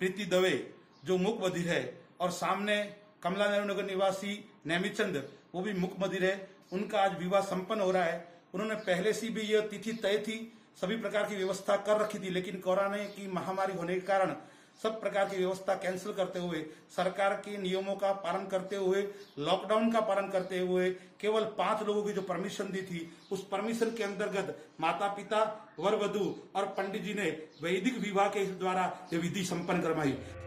प्रीति दवे जो मूक बधिर है, और सामने कमला नगर निवासी नेमिचंद्र, वो भी मूक बधिर है, उनका आज विवाह संपन्न हो रहा है। उन्होंने पहले से भी यह तिथि तय थी, सभी प्रकार की व्यवस्था कर रखी थी, लेकिन कोरोना की महामारी होने के कारण सब प्रकार की व्यवस्था कैंसिल करते हुए, सरकार के नियमों का पालन करते हुए, लॉकडाउन का पालन करते हुए केवल 5 लोगों की जो परमिशन दी थी, उस परमिशन के अंतर्गत माता पिता, वर वधू और पंडित जी ने वैदिक विवाह के द्वारा यह विधि संपन्न करवाई।